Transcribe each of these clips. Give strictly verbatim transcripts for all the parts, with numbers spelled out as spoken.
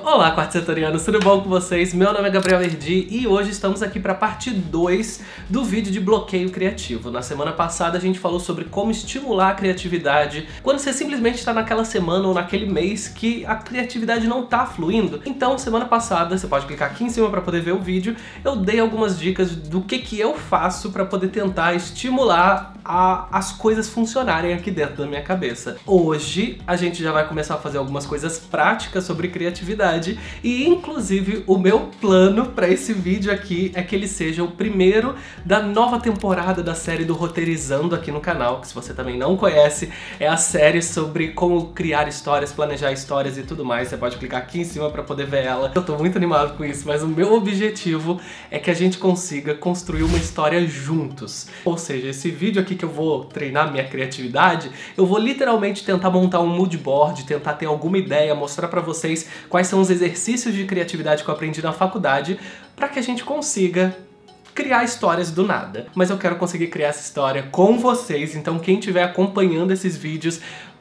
Olá, Quarto Setorianos, tudo bom com vocês? Meu nome é Gabriel Herdy e hoje estamos aqui para a parte dois do vídeo de bloqueio criativo. Na semana passada a gente falou sobre como estimular a criatividade quando você simplesmente está naquela semana ou naquele mês que a criatividade não está fluindo. Então, semana passada, você pode clicar aqui em cima para poder ver o vídeo, eu dei algumas dicas do que, que eu faço para poder tentar estimular a, as coisas funcionarem aqui dentro da minha cabeça. Hoje a gente já vai começar a fazer algumas coisas práticas sobre criatividade. E inclusive o meu plano para esse vídeo aqui é que ele seja o primeiro da nova temporada da série do Roteirizando aqui no canal, que se você também não conhece, é a série sobre como criar histórias, planejar histórias e tudo mais. Você pode clicar aqui em cima para poder ver ela. Eu tô muito animado com isso, mas o meu objetivo é que a gente consiga construir uma história juntos. Ou seja, esse vídeo aqui que eu vou treinar minha criatividade, eu vou literalmente tentar montar um mood board, tentar ter alguma ideia, mostrar para vocês quais são são os exercícios de criatividade que eu aprendi na faculdade para que a gente consiga criar histórias do nada. Mas eu quero conseguir criar essa história com vocês, então quem estiver acompanhando esses vídeos,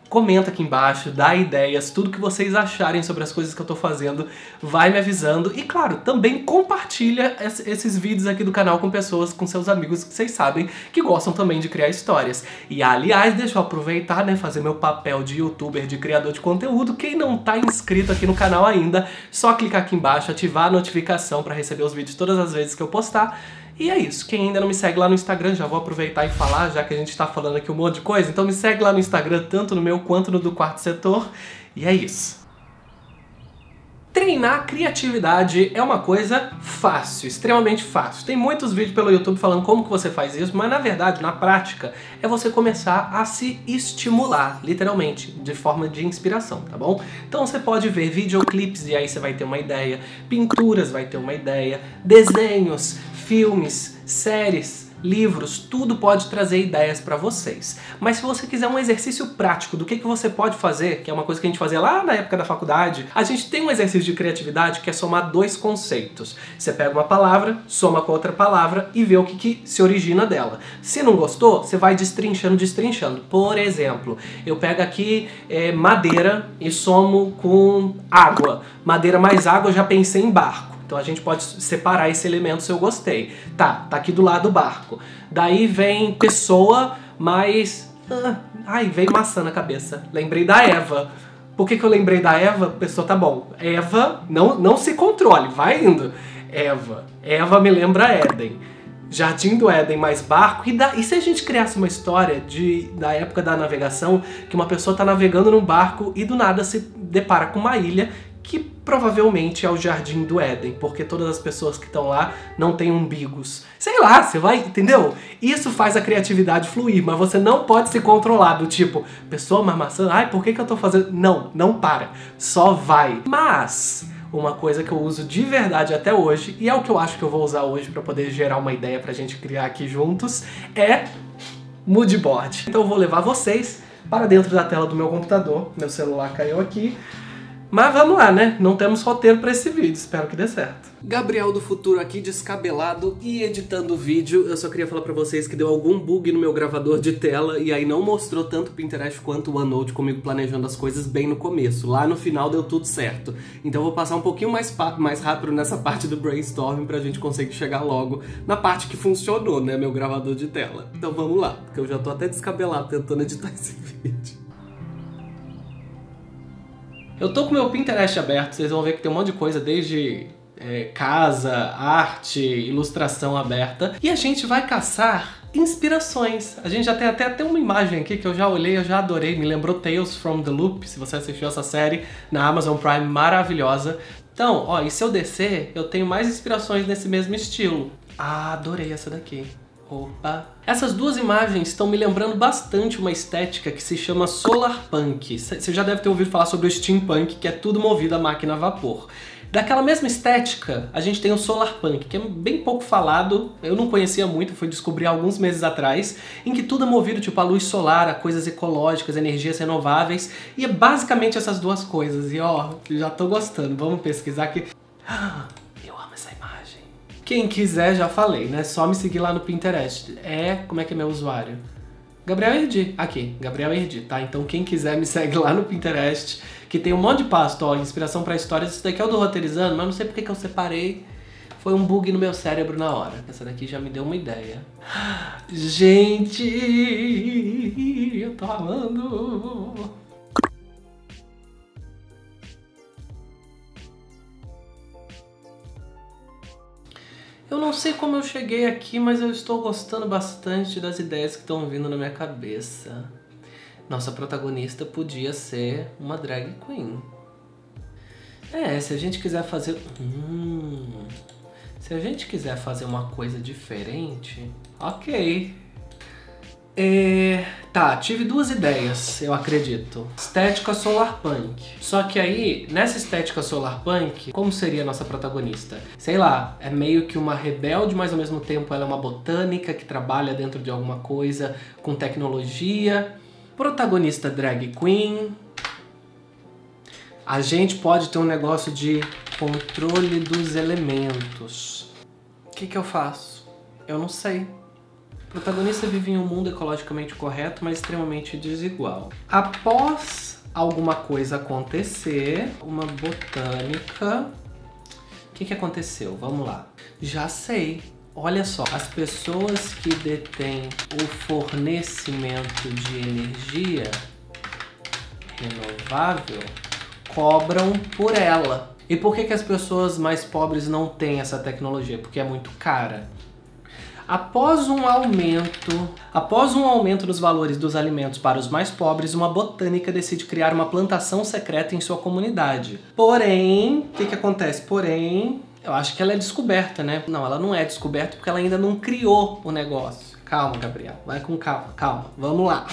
comenta aqui embaixo, dá ideias, tudo que vocês acharem sobre as coisas que eu tô fazendo, vai me avisando. E claro, também compartilha esses vídeos aqui do canal com pessoas, com seus amigos que vocês sabem que gostam também de criar histórias. E aliás, deixa eu aproveitar, né, fazer meu papel de youtuber, de criador de conteúdo. Quem não tá inscrito aqui no canal ainda, só clicar aqui embaixo, ativar a notificação pra receber os vídeos todas as vezes que eu postar. E é isso, quem ainda não me segue lá no Instagram, já vou aproveitar e falar, já que a gente tá falando aqui um monte de coisa, então me segue lá no Instagram, tanto no meu quanto no do Quarto Setor, e é isso. Treinar criatividade é uma coisa fácil, extremamente fácil. Tem muitos vídeos pelo YouTube falando como que você faz isso, mas na verdade, na prática, é você começar a se estimular, literalmente, de forma de inspiração, tá bom? Então você pode ver videoclipes e aí você vai ter uma ideia, pinturas vai ter uma ideia, desenhos, filmes, séries, livros, tudo pode trazer ideias para vocês. Mas se você quiser um exercício prático do que, que você pode fazer, que é uma coisa que a gente fazia lá na época da faculdade, a gente tem um exercício de criatividade que é somar dois conceitos. Você pega uma palavra, soma com outra palavra e vê o que, que se origina dela. Se não gostou, você vai destrinchando, destrinchando. Por exemplo, eu pego aqui é, madeira e somo com água. Madeira mais água, eu já pensei em barco. Então a gente pode separar esse elemento se eu gostei. Tá, tá aqui do lado o barco. Daí vem pessoa, mas... Ah, ai, veio maçã na cabeça. Lembrei da Eva. Por que que eu lembrei da Eva? Pessoa, tá bom. Eva, não, não se controle, vai indo. Eva. Eva me lembra Éden. Jardim do Éden mais barco. E, da, e se a gente criasse uma história de, da época da navegação, que uma pessoa tá navegando num barco e do nada se depara com uma ilha que provavelmente é o Jardim do Éden, porque todas as pessoas que estão lá não têm umbigos. Sei lá, você vai, entendeu? Isso faz a criatividade fluir, mas você não pode se controlar do tipo, pessoa, uma maçã, ai, por que que eu tô fazendo? Não, não para, só vai. Mas uma coisa que eu uso de verdade até hoje, e é o que eu acho que eu vou usar hoje para poder gerar uma ideia pra gente criar aqui juntos, é mood board. Então eu vou levar vocês para dentro da tela do meu computador, meu celular caiu aqui, mas vamos lá, né? Não temos roteiro pra esse vídeo, espero que dê certo. Gabriel do futuro aqui, descabelado e editando o vídeo. Eu só queria falar pra vocês que deu algum bug no meu gravador de tela e aí não mostrou tanto o Pinterest quanto o OneNote comigo planejando as coisas bem no começo. Lá no final deu tudo certo. Então eu vou passar um pouquinho mais, mais rápido nessa parte do brainstorming pra gente conseguir chegar logo na parte que funcionou, né? Meu gravador de tela. Então vamos lá, porque eu já tô até descabelado tentando editar esse vídeo. Eu tô com meu Pinterest aberto, vocês vão ver que tem um monte de coisa, desde é, casa, arte, ilustração aberta. E a gente vai caçar inspirações. A gente já tem até, até uma imagem aqui que eu já olhei, eu já adorei, me lembrou Tales from the Loop, se você assistiu essa série na Amazon Prime, maravilhosa. Então, ó, e se eu descer, eu tenho mais inspirações nesse mesmo estilo. Ah, adorei essa daqui. Opa! Essas duas imagens estão me lembrando bastante uma estética que se chama solar punk. Você já deve ter ouvido falar sobre o steampunk, que é tudo movido a máquina a vapor. Daquela mesma estética, a gente tem o solar punk, que é bem pouco falado, eu não conhecia muito, fui descobrir alguns meses atrás, em que tudo é movido tipo a luz solar, a coisas ecológicas, energias renováveis, e é basicamente essas duas coisas. E ó, já tô gostando, vamos pesquisar aqui. Ah, eu amo essa imagem. Quem quiser, já falei, né? Só me seguir lá no Pinterest. É, como é que é meu usuário? Gabriel Herdy. Aqui, Gabriel Herdy, tá? Então quem quiser me segue lá no Pinterest, que tem um monte de pasta, ó, inspiração para histórias. Esse daqui é o do Roteirizando, mas não sei porque que eu separei. Foi um bug no meu cérebro na hora. Essa daqui já me deu uma ideia. Gente, eu tô amando. Eu não sei como eu cheguei aqui, mas eu estou gostando bastante das ideias que estão vindo na minha cabeça. Nossa protagonista podia ser uma drag queen. É, se a gente quiser fazer... Hum, se a gente quiser fazer uma coisa diferente... Ok. É, tá, tive duas ideias, eu acredito. Estética solar punk. Só que aí, nessa estética solar punk, como seria a nossa protagonista? Sei lá, é meio que uma rebelde, mas ao mesmo tempo ela é uma botânica que trabalha dentro de alguma coisa com tecnologia. Protagonista drag queen. A gente pode ter um negócio de controle dos elementos. O que que eu faço? Eu não sei. O protagonista vive em um mundo ecologicamente correto, mas extremamente desigual. Após alguma coisa acontecer, uma botânica... O que que aconteceu? Vamos lá. Já sei. Olha só, as pessoas que detêm o fornecimento de energia renovável cobram por ela. E por que que as pessoas mais pobres não têm essa tecnologia? Porque é muito cara. Após um aumento, após um aumento nos valores dos alimentos para os mais pobres, uma botânica decide criar uma plantação secreta em sua comunidade. Porém, o que que acontece? Porém, eu acho que ela é descoberta, né? Não, ela não é descoberta porque ela ainda não criou o negócio. Calma, Gabriel. Vai com calma, calma. Vamos lá.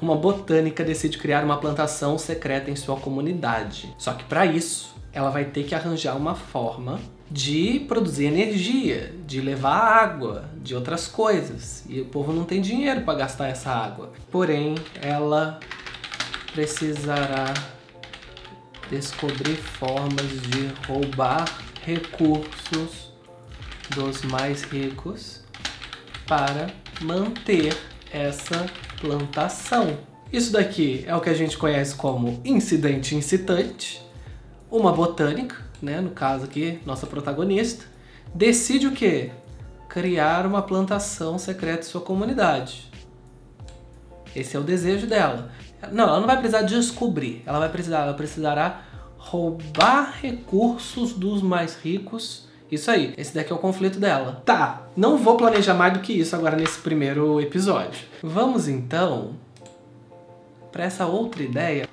Uma botânica decide criar uma plantação secreta em sua comunidade. Só que para isso, ela vai ter que arranjar uma forma de produzir energia, de levar água, de outras coisas. E o povo não tem dinheiro para gastar essa água. Porém, ela precisará descobrir formas de roubar recursos dos mais ricos para manter essa plantação. Isso daqui é o que a gente conhece como incidente incitante. Uma botânica, né, no caso aqui, nossa protagonista, decide o quê? Criar uma plantação secreta em sua comunidade. Esse é o desejo dela. Não, ela não vai precisar descobrir, ela vai precisar, ela precisará roubar recursos dos mais ricos. Isso aí, esse daqui é o conflito dela. Tá, não vou planejar mais do que isso agora nesse primeiro episódio. Vamos então para essa outra ideia.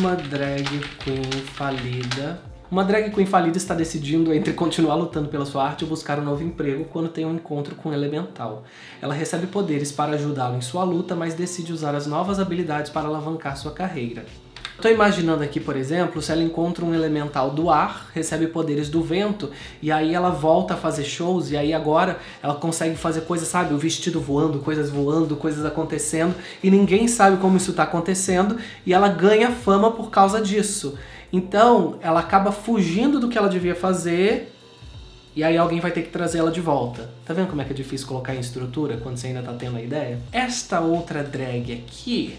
Uma drag queen falida. Uma drag queen falida está decidindo entre continuar lutando pela sua arte ou buscar um novo emprego quando tem um encontro com um elemental. Ela recebe poderes para ajudá-lo em sua luta, mas decide usar as novas habilidades para alavancar sua carreira. Estou imaginando aqui, por exemplo, se ela encontra um elemental do ar, recebe poderes do vento, e aí ela volta a fazer shows, e aí agora ela consegue fazer coisas, sabe? O vestido voando, coisas voando, coisas acontecendo, e ninguém sabe como isso está acontecendo, e ela ganha fama por causa disso. Então, ela acaba fugindo do que ela devia fazer, e aí alguém vai ter que trazer ela de volta. Tá vendo como é que é difícil colocar em estrutura quando você ainda tá tendo a ideia? Esta outra drag aqui...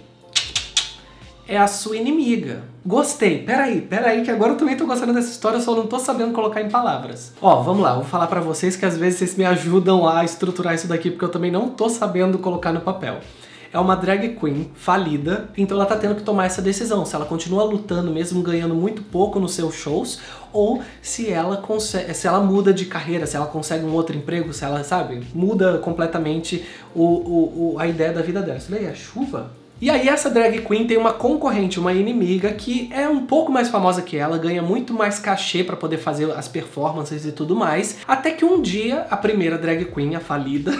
é a sua inimiga. Gostei. Peraí, peraí, que agora eu também tô gostando dessa história, eu só não tô sabendo colocar em palavras. Ó, vamos lá, eu vou falar pra vocês que às vezes vocês me ajudam a estruturar isso daqui, porque eu também não tô sabendo colocar no papel. É uma drag queen falida, então ela tá tendo que tomar essa decisão, se ela continua lutando mesmo ganhando muito pouco nos seus shows, ou se ela consegue, se ela muda de carreira, se ela consegue um outro emprego, se ela, sabe, muda completamente o, o, o, a ideia da vida dela. Isso daí é chuva? E aí essa drag queen tem uma concorrente, uma inimiga, que é um pouco mais famosa que ela, ganha muito mais cachê pra poder fazer as performances e tudo mais, até que um dia a primeira drag queen, a falida,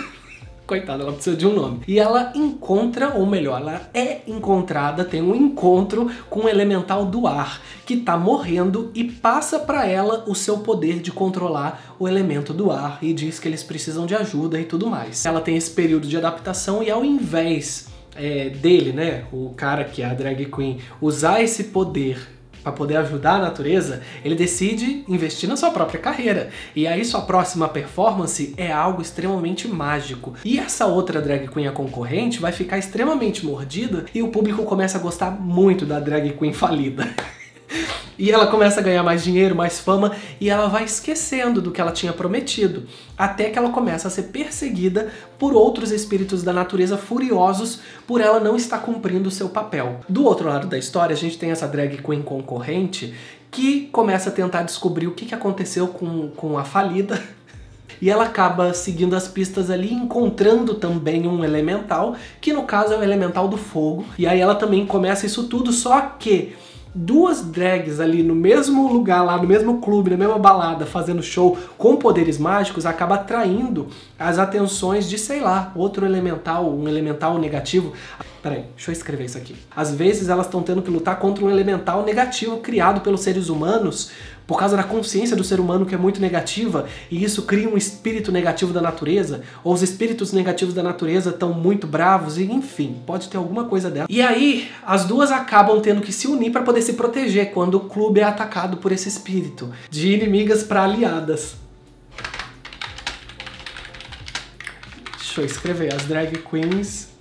coitada, ela precisa de um nome, e ela encontra, ou melhor, ela é encontrada, tem um encontro com um elemental do ar, que tá morrendo e passa pra ela o seu poder de controlar o elemento do ar e diz que eles precisam de ajuda e tudo mais. Ela tem esse período de adaptação e ao invés... É, dele, né, o cara que é a drag queen, usar esse poder para poder ajudar a natureza, ele decide investir na sua própria carreira. E aí sua próxima performance é algo extremamente mágico. E essa outra drag queen, a concorrente, vai ficar extremamente mordida e o público começa a gostar muito da drag queen falida. e ela começa a ganhar mais dinheiro, mais fama, e ela vai esquecendo do que ela tinha prometido, até que ela começa a ser perseguida por outros espíritos da natureza furiosos por ela não estar cumprindo o seu papel. Do outro lado da história, a gente tem essa drag queen concorrente que começa a tentar descobrir o que aconteceu com, com a falida, e ela acaba seguindo as pistas ali, encontrando também um elemental, que no caso é o elemental do fogo. E aí ela também começa isso tudo, só que duas drags ali no mesmo lugar, lá no mesmo clube, na mesma balada, fazendo show com poderes mágicos, acaba atraindo as atenções de, sei lá, outro elemental, um elemental negativo. Peraí, deixa eu escrever isso aqui. Às vezes elas estão tendo que lutar contra um elemental negativo criado pelos seres humanos, por causa da consciência do ser humano que é muito negativa, e isso cria um espírito negativo da natureza, ou os espíritos negativos da natureza estão muito bravos, e enfim, pode ter alguma coisa dela. E aí, as duas acabam tendo que se unir para poder se proteger quando o clube é atacado por esse espírito, de inimigas para aliadas. Deixa eu escrever, as drag queens...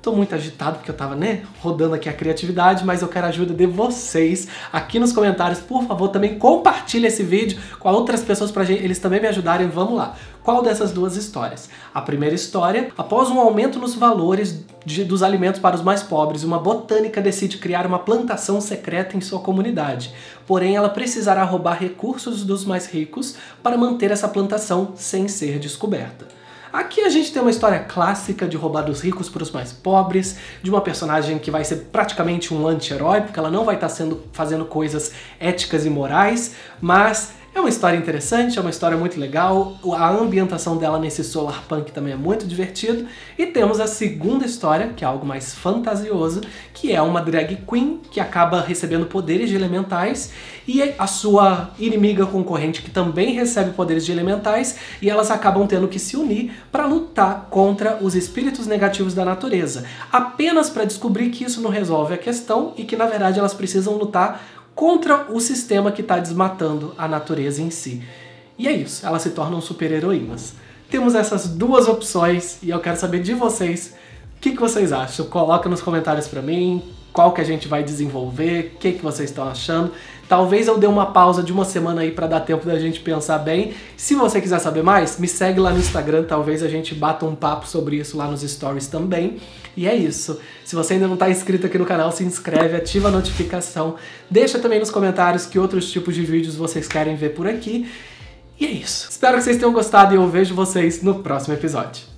Tô muito agitado porque eu tava, né, rodando aqui a criatividade, mas eu quero a ajuda de vocês aqui nos comentários. Por favor, também compartilha esse vídeo com outras pessoas pra gente, eles também me ajudarem. Vamos lá. Qual dessas duas histórias? A primeira história, após um aumento nos valores de, dos alimentos para os mais pobres, uma botânica decide criar uma plantação secreta em sua comunidade. Porém, ela precisará roubar recursos dos mais ricos para manter essa plantação sem ser descoberta. Aqui a gente tem uma história clássica de roubar dos ricos para os mais pobres, de uma personagem que vai ser praticamente um anti-herói, porque ela não vai estar sendo, fazendo coisas éticas e morais, mas é uma história interessante, é uma história muito legal, a ambientação dela nesse solar punk também é muito divertido, e temos a segunda história, que é algo mais fantasioso, que é uma drag queen que acaba recebendo poderes de elementais, e a sua inimiga concorrente que também recebe poderes de elementais, e elas acabam tendo que se unir para lutar contra os espíritos negativos da natureza, apenas para descobrir que isso não resolve a questão, e que na verdade elas precisam lutar contra o sistema que está desmatando a natureza em si. E é isso, elas se tornam super-heroínas. Temos essas duas opções e eu quero saber de vocês o que, que vocês acham. Coloca nos comentários para mim qual que a gente vai desenvolver, o que, que vocês estão achando. Talvez eu dê uma pausa de uma semana aí para dar tempo da gente pensar bem. Se você quiser saber mais, me segue lá no Instagram, talvez a gente bata um papo sobre isso lá nos stories também. E é isso. Se você ainda não está inscrito aqui no canal, se inscreve, ativa a notificação. Deixa também nos comentários que outros tipos de vídeos vocês querem ver por aqui. E é isso. Espero que vocês tenham gostado e eu vejo vocês no próximo episódio.